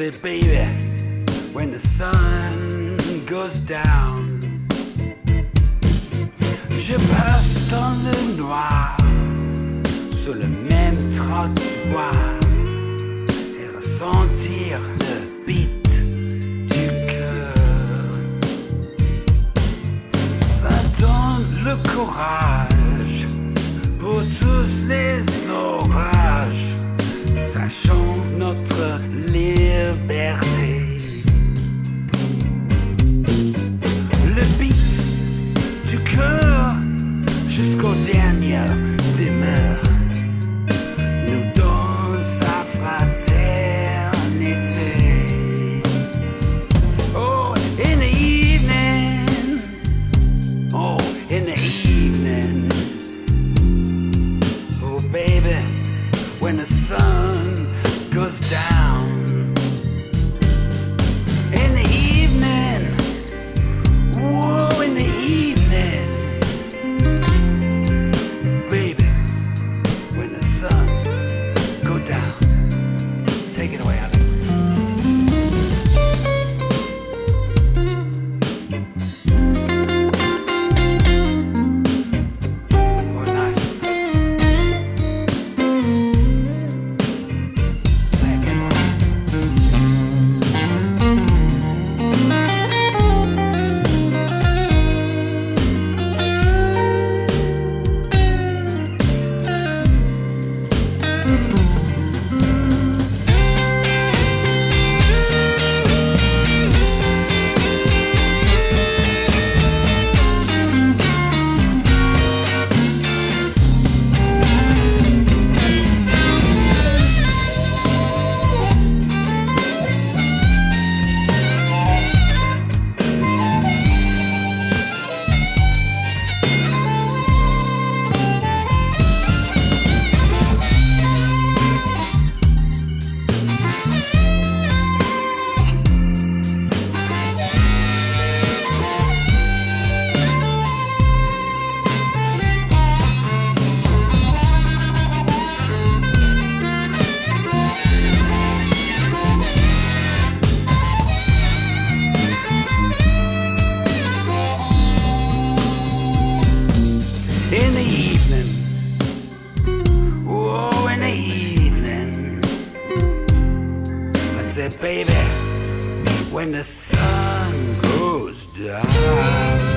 it, baby, when the sun goes down. Je passe dans le noir sur le même trottoir et ressentir le beat du cœur. Ça donne le courage pour tous les orages, sachant notre liberté. Le beat du cœur jusqu'aux dernières demeures nous donne sa fraternité. Oh, in the evening, oh, in the evening, oh, baby, when the sun goes down. In the evening, oh, in the evening, baby, when the sun goes down. Take it away, Alex. Baby, when the sun goes down.